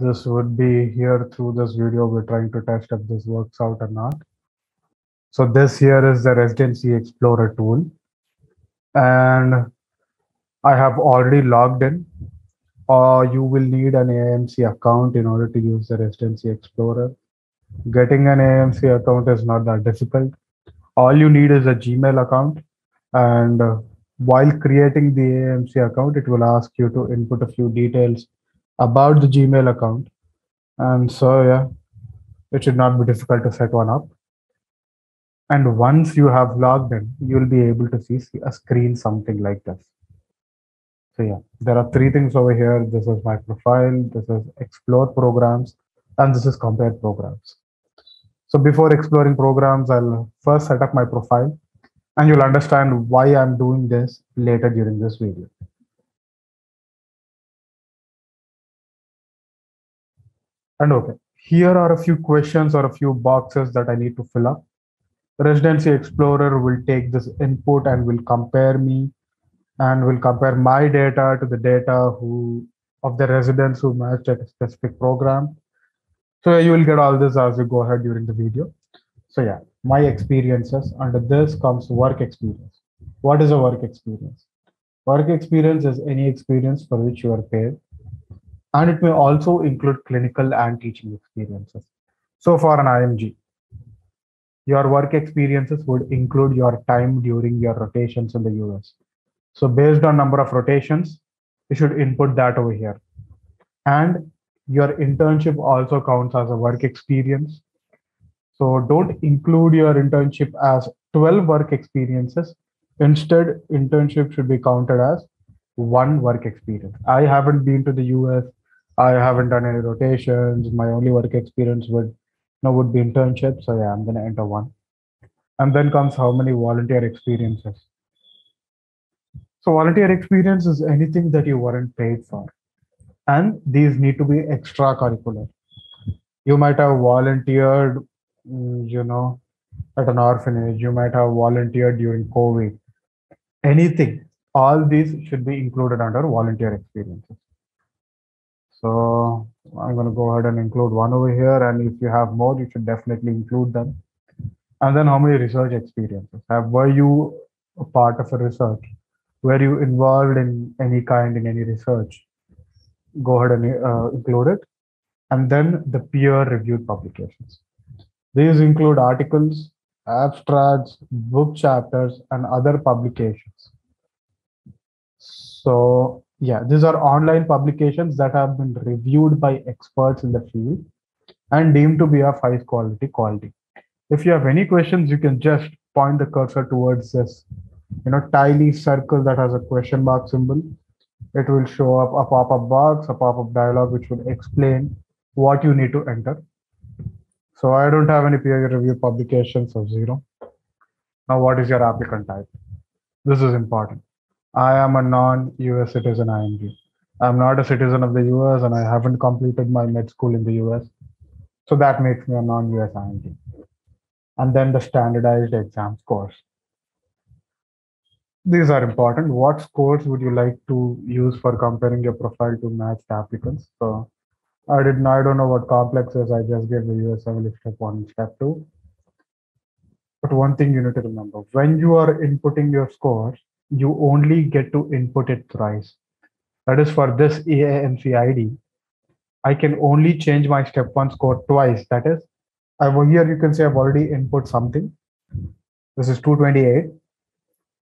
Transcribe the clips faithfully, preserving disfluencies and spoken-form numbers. this would be here. Through this video, we're trying to test if this works out or not. So this here is the Residency Explorer tool. And I have already logged in. Uh, you will need an A A M C account in order to use the Residency Explorer. Getting an A A M C account is not that difficult. All you need is a Gmail account. And uh, while creating the A A M C account, it will ask you to input a few details about the Gmail account. And so, yeah, it should not be difficult to set one up. And once you have logged in, you'll be able to see a screen something like this. So yeah, there are three things over here. This is my profile, this is explore programs, and this is compare programs. So before exploring programs, I'll first set up my profile, and you'll understand why I'm doing this later during this video. And okay, here are a few questions or a few boxes that I need to fill up. Residency Explorer will take this input and will compare me and will compare my data to the data who of the residents who matched at a specific program. So you will get all this as we go ahead during the video. So yeah, my experiences. Under this comes work experience. What is a work experience? Work experience is any experience for which you are paid. And it may also include clinical and teaching experiences. So for an I M G, your work experiences would include your time during your rotations in the U S. So based on number of rotations, you should input that over here. And your internship also counts as a work experience. So don't include your internship as twelve work experiences. Instead, internship should be counted as one work experience. I haven't been to the U S. I haven't done any rotations. My only work experience would Now would be internship, so yeah, I'm gonna enter one. And then comes how many volunteer experiences. So volunteer experience is anything that you weren't paid for. And these need to be extracurricular. You might have volunteered, you know, at an orphanage. You might have volunteered during COVID. Anything, all these should be included under volunteer experiences. So I'm going to go ahead and include one over here. And if you have more, you should definitely include them. And then how many research experiences? Have, were you a part of a research? Were you involved in any kind in any research? Go ahead and uh, include it. And then the peer-reviewed publications. These include articles, abstracts, book chapters, and other publications. So yeah, these are online publications that have been reviewed by experts in the field and deemed to be of high quality quality. If you have any questions, you can just point the cursor towards this, you know, tiny circle that has a question mark symbol. It will show up a pop-up box, a pop-up dialog, which will explain what you need to enter. So I don't have any peer review publications, so zero. Now, what is your applicant type? This is important. I am a non-U S citizen I M G. I'm not a citizen of the U S and I haven't completed my med school in the U S. So that makes me a non-U S I M G. And then the standardized exam scores. These are important. What scores would you like to use for comparing your profile to matched applicants? So I didn't, I don't know what complex is. I just gave the U S M L E step one and step two. But one thing you need to remember, when you are inputting your scores, you only get to input it thrice. That is, for this A A M C I D, I can only change my step one score twice. That is, over here you can say I've already input something. This is two twenty-eight.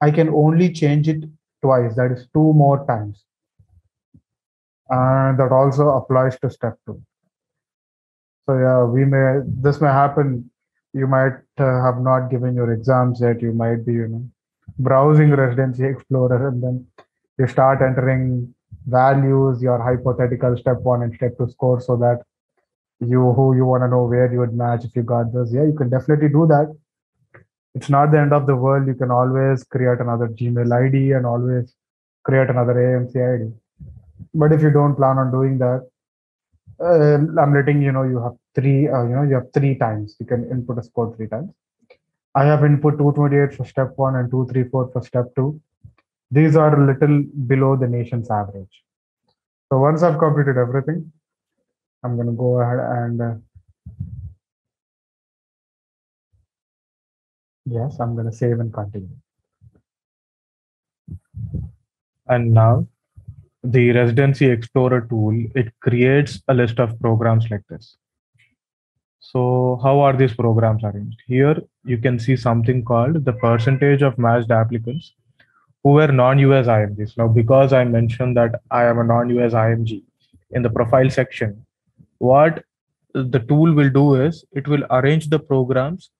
I can only change it twice. That is two more times. And that also applies to step two. So yeah, we may, this may happen. You might uh, have not given your exams yet. You might be, you know, browsing Residency Explorer, and then you start entering values, your hypothetical step one and step two score, so that you who you want to know where you would match if you got this. Yeah, you can definitely do that. It's not the end of the world. You can always create another Gmail I D and always create another A A M C I D. But if you don't plan on doing that, uh, I'm letting you know you have three. Uh, you know you have three times. You can input a score three times. I have input two twenty-eight for step one and two thirty-four for step two. These are a little below the nation's average. So once I've completed everything, I'm going to go ahead and uh, yes, I'm going to save and continue. And now the Residency Explorer tool, it creates a list of programs like this. So how are these programs arranged? Here you can see something called the percentage of matched applicants who were non-U S I M Gs. Now, because I mentioned that I am a non-U S I M G in the profile section, what the tool will do is it will arrange the programs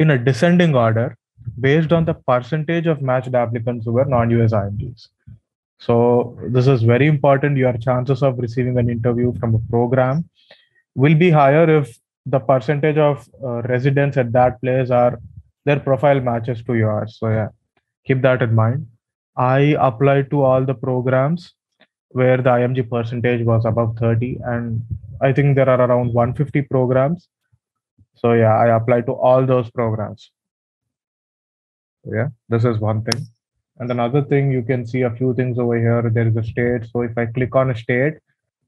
in a descending order based on the percentage of matched applicants who were non-U S I M Gs. So this is very important. Your chances of receiving an interview from a program will be higher if the percentage of uh, residents at that place are, their profile matches to yours. So yeah, keep that in mind. I applied to all the programs where the I M G percentage was above thirty, and I think there are around one hundred fifty programs. So yeah, I applied to all those programs. Yeah, this is one thing. And another thing, you can see a few things over here. There is a state. So if I click on a state,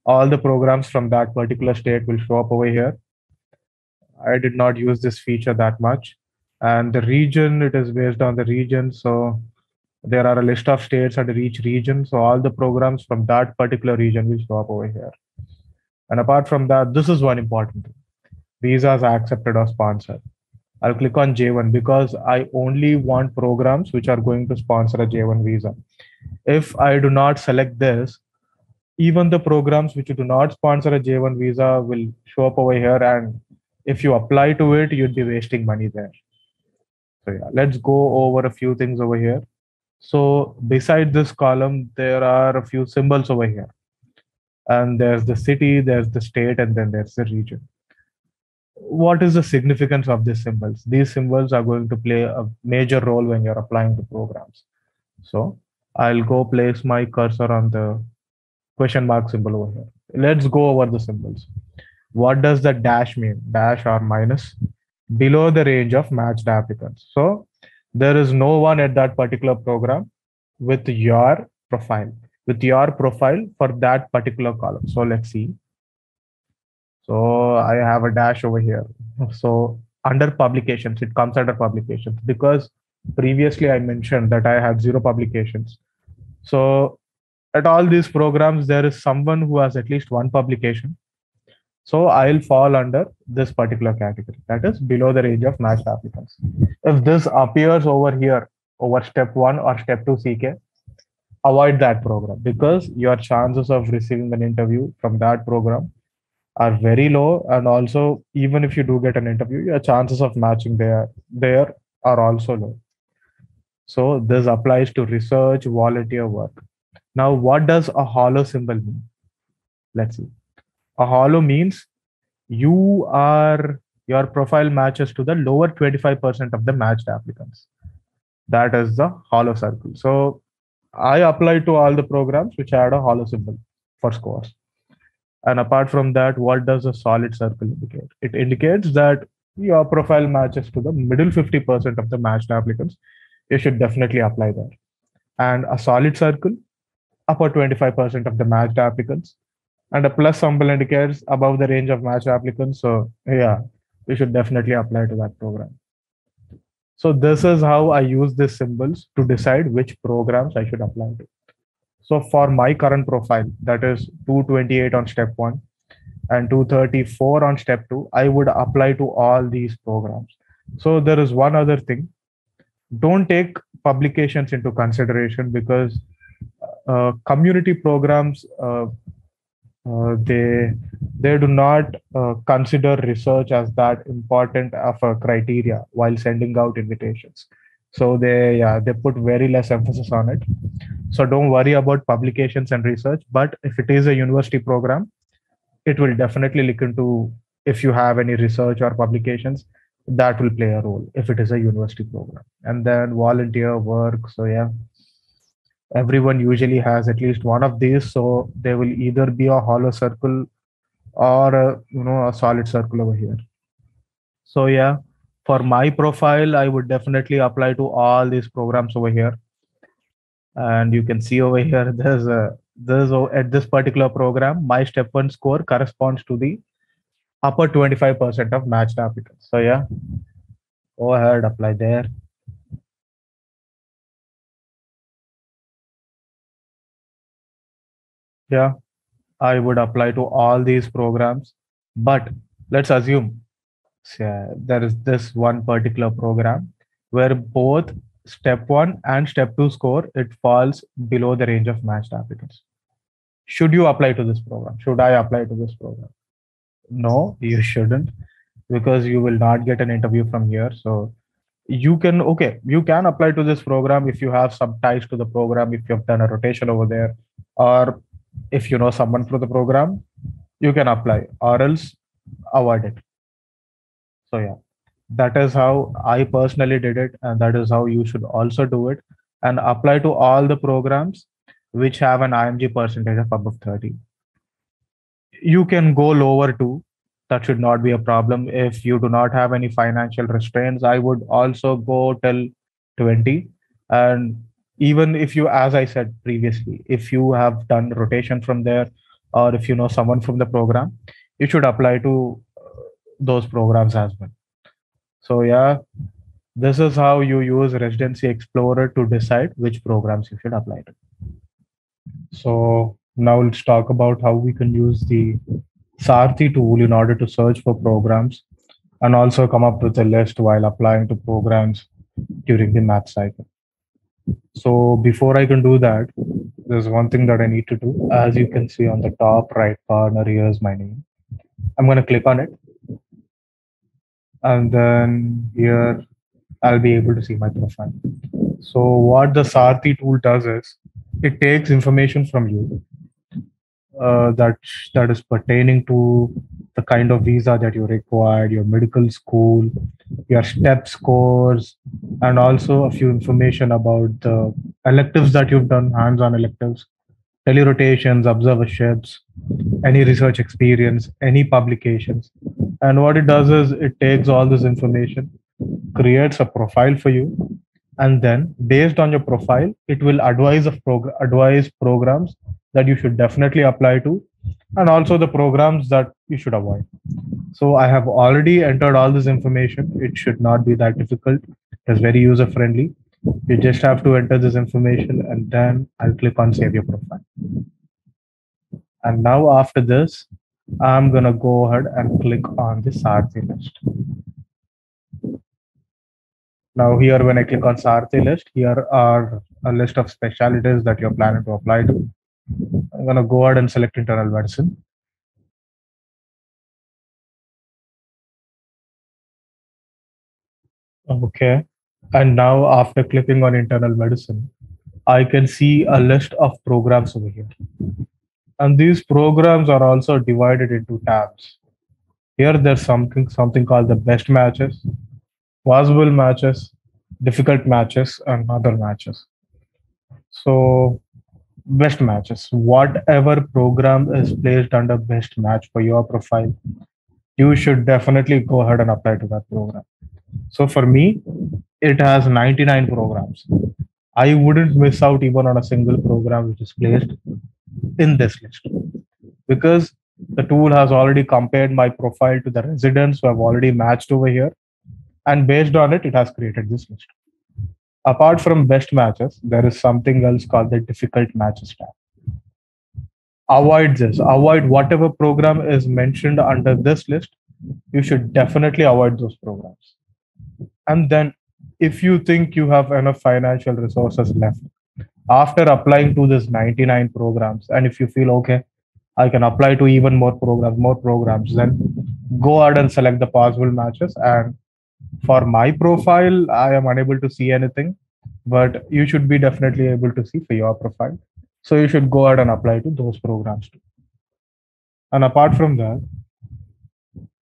all the programs from that particular state will show up over here. I did not use this feature that much. And the region, it is based on the region. So there are a list of states under each region. So all the programs from that particular region will show up over here. And apart from that, this is one important thing. Visas are accepted or sponsored. I'll click on J one because I only want programs which are going to sponsor a J one visa. If I do not select this, even the programs which do not sponsor a J one visa will show up over here. And if you apply to it, you'd be wasting money there. So yeah, let's go over a few things over here. So beside this column, there are a few symbols over here. And there's the city, there's the state, and then there's the region. What is the significance of these symbols? These symbols are going to play a major role when you're applying to programs. So I'll go place my cursor on the question mark symbol over here. Let's go over the symbols. What does the dash mean? Dash or minus? Below the range of matched applicants. So there is no one at that particular program with your profile, with your profile for that particular column. So let's see. So I have a dash over here. So under publications, it comes under publications because previously I mentioned that I had zero publications. So at all these programs, there is someone who has at least one publication. So I'll fall under this particular category, that is below the range of matched applicants. If this appears over here, over step one or step two C K, avoid that program because your chances of receiving an interview from that program are very low, and also even if you do get an interview, your chances of matching there there are also low. So this applies to research, volunteer work. Now, what does a hollow symbol mean? Let's see. A hollow means you are your profile matches to the lower twenty-five percent of the matched applicants. That is the hollow circle. So I applied to all the programs which had a hollow symbol for scores. And apart from that, what does a solid circle indicate? It indicates that your profile matches to the middle fifty percent of the matched applicants. You should definitely apply there. And a solid circle, upper twenty-five percent of the matched applicants. And a plus symbol indicates above the range of matched applicants. So yeah, you should definitely apply to that program. So this is how I use these symbols to decide which programs I should apply to. So for my current profile, that is two twenty-eight on step one and two thirty-four on step two, I would apply to all these programs. So there is one other thing. Don't take publications into consideration because uh, community programs, uh, uh, they, they do not uh, consider research as that important of a criteria while sending out invitations. So they, yeah, they put very less emphasis on it. So don't worry about publications and research, but if it is a university program, it will definitely look into if you have any research or publications, that will play a role if it is a university program. And then volunteer work. So yeah, everyone usually has at least one of these. So there will either be a hollow circle or a, you know, a solid circle over here. So yeah. For my profile, I would definitely apply to all these programs over here. And you can see over here, there's a this at this particular program, my step one score corresponds to the upper twenty-five percent of matched applicants. So yeah, go ahead, apply there. Yeah, I would apply to all these programs, but let's assume uh, there is this one particular program where both step one and step two score, it falls below the range of matched applicants. Should you apply to this program? Should I apply to this program? No, you shouldn't, because you will not get an interview from here. So you can, okay, you can apply to this program if you have some ties to the program, if you've done a rotation over there, or if you know someone for the program, you can apply, or else avoid it. So yeah, that is how I personally did it, and that is how you should also do it, and apply to all the programs which have an I M G percentage of above thirty. You can go lower too. That should not be a problem. If you do not have any financial restraints, I would also go till twenty. And even if you, as I said previously, if you have done rotation from there, or if you know someone from the program, you should apply to those programs as well. So yeah, this is how you use Residency Explorer to decide which programs you should apply to. So now let's talk about how we can use the Sarthi tool in order to search for programs and also come up with a list while applying to programs during the math cycle. So before I can do that, there's one thing that I need to do. As you can see on the top right corner, here's my name. I'm going to click on it. And then here, I'll be able to see my profile. So what the Sarthi tool does is, it takes information from you uh, that, that is pertaining to the kind of visa that you required, your medical school, your step scores, and also a few information about the electives that you've done, hands-on electives, telerotations, observerships, any research experience, any publications. And what it does is it takes all this information, creates a profile for you, and then based on your profile, it will advise of prog- advise programs that you should definitely apply to, and also the programs that you should avoid. So I have already entered all this information. It should not be that difficult. It's very user-friendly. You just have to enter this information, and then I'll click on Save Your Profile. And now after this, I'm going to go ahead and click on the Sarthi list. Now here, when I click on Sarthi list, here are a list of specialties that you're planning to apply to. I'm going to go ahead and select internal medicine. Okay. And now after clicking on internal medicine, I can see a list of programs over here. And these programs are also divided into tabs. Here there's something something called the best matches, possible matches, difficult matches, and other matches. So best matches, whatever program is placed under best match for your profile, you should definitely go ahead and apply to that program. So for me, it has ninety-nine programs. I wouldn't miss out even on a single program which is placed in this list, because the tool has already compared my profile to the residents who have already matched over here, and based on it, it has created this list. Apart from best matches, there is something else called the difficult matches tab. Avoid this. Avoid whatever program is mentioned under this list. You should definitely avoid those programs. And then if you think you have enough financial resources left, after applying to this ninety-nine programs, and if you feel, okay, I can apply to even more programs, more programs, then go ahead and select the possible matches. And for my profile, I am unable to see anything, but you should be definitely able to see for your profile. So you should go ahead and apply to those programs too. And apart from that,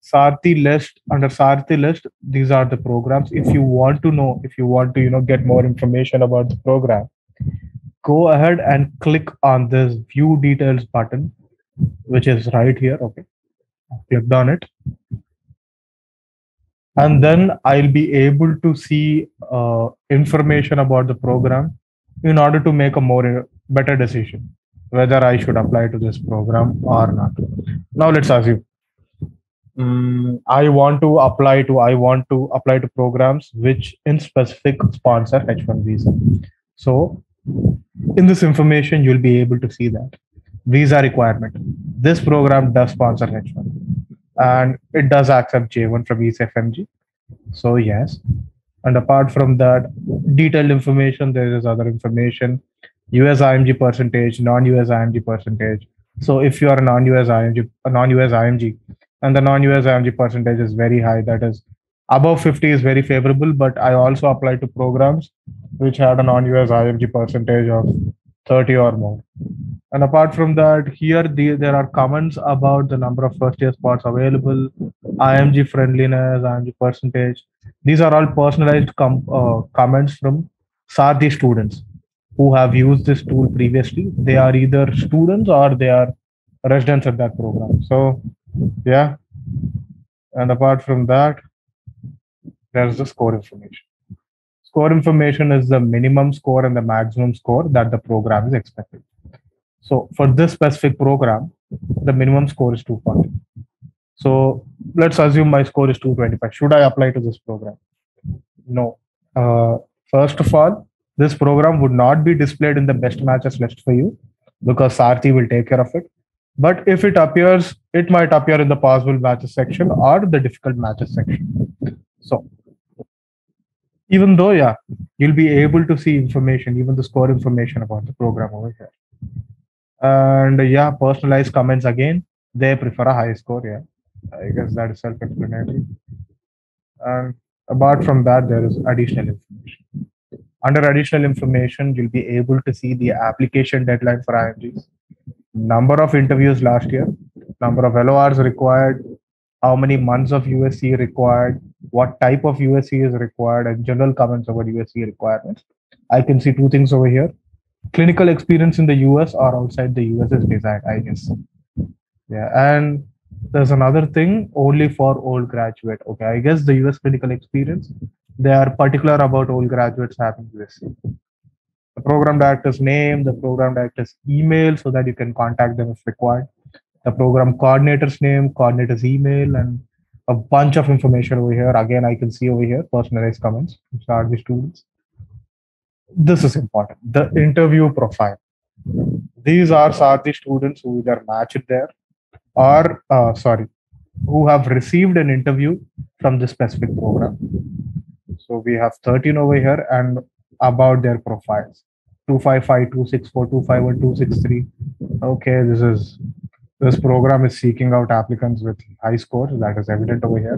Sarthi list, under Sarthi list, these are the programs. If you want to know, if you want to, you know, get more information about the program, go ahead and click on this view details button, which is right here. Okay, click on it. And then I'll be able to see uh, information about the program in order to make a more better decision. whether I should apply to this program or not. Now let's assume um, I want to apply to I want to apply to programs which in specific sponsor H one visa. So in this information, you'll be able to see that visa requirement. This program does sponsor H one and it does accept J one from E C F M G. So yes. And apart from that detailed information, there is other information, U S I M G percentage, non U S I M G percentage. So if you are a non U S I M G, a non U S I M G, and the non U S I M G percentage is very high, that is above fifty is very favorable. But I also applied to programs which had a non U S I M G percentage of thirty or more. And apart from that, here the, there are comments about the number of first year spots available, I M G friendliness, I M G percentage. These are all personalized com uh, comments from Sarthi students who have used this tool previously. They are either students or they are residents at that program. So yeah. And apart from that, there's the score information. Score information is the minimum score and the maximum score that the program is expected. So for this specific program, the minimum score is two forty. So let's assume my score is two twenty-five. Should I apply to this program? No. Uh, first of all, this program would not be displayed in the best matches list for you because Sarthi will take care of it. But if it appears, it might appear in the possible matches section or the difficult matches section. So even though, yeah, you'll be able to see information, even the score information about the program over here. And yeah, personalized comments again, they prefer a high score. Yeah, I guess that is self-explanatory. And apart from that, there is additional information. Under additional information, you'll be able to see the application deadline for I M Gs, number of interviews last year, number of L O Rs required, how many months of U S C required, what type of U S C is required, and general comments about U S C requirements. I can see two things over here. Clinical experience in the U S or outside the U S is desired, I guess. Yeah, and there's another thing, only for old graduate. Okay, I guess the U S clinical experience, they are particular about old graduates having U S C. The program director's name, the program director's email so that you can contact them if required. The program coordinator's name, coordinator's email, and a bunch of information over here. Again, I can see over here personalized comments, which are the students. This is important. The interview profile. These are Sarthi students who either matched there or, uh, sorry, who have received an interview from this specific program. So we have thirteen over here and about their profiles. two five five, two six four, two five one, two six three. Okay, this is. This program is seeking out applicants with high scores, that is evident over here.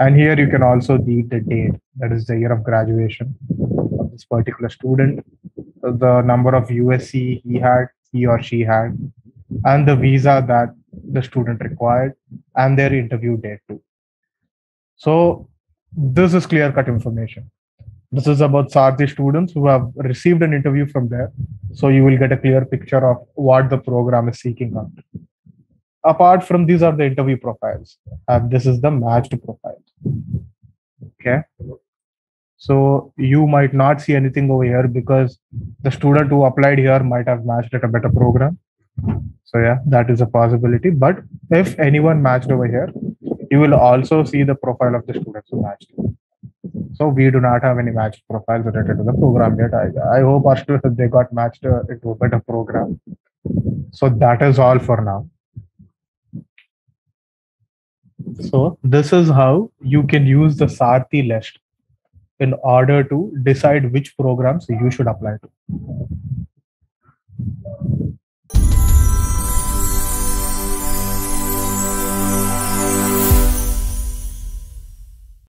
And here you can also see the date, that is the year of graduation of this particular student, the number of U S C he had, he or she had, and the visa that the student required, and their interview date too. So this is clear-cut information. This is about Sarthi students who have received an interview from there. So you will get a clear picture of what the program is seeking out. Apart from these are the interview profiles, and this is the matched profile. Okay, so you might not see anything over here because the student who applied here might have matched at a better program. So yeah, that is a possibility. But if anyone matched over here, you will also see the profile of the students who matched. So we do not have any matched profiles related to the program yet. I, I hope our students, they got matched uh, into a better program. So that is all for now. So this is how you can use the Sarthi list in order to decide which programs you should apply to.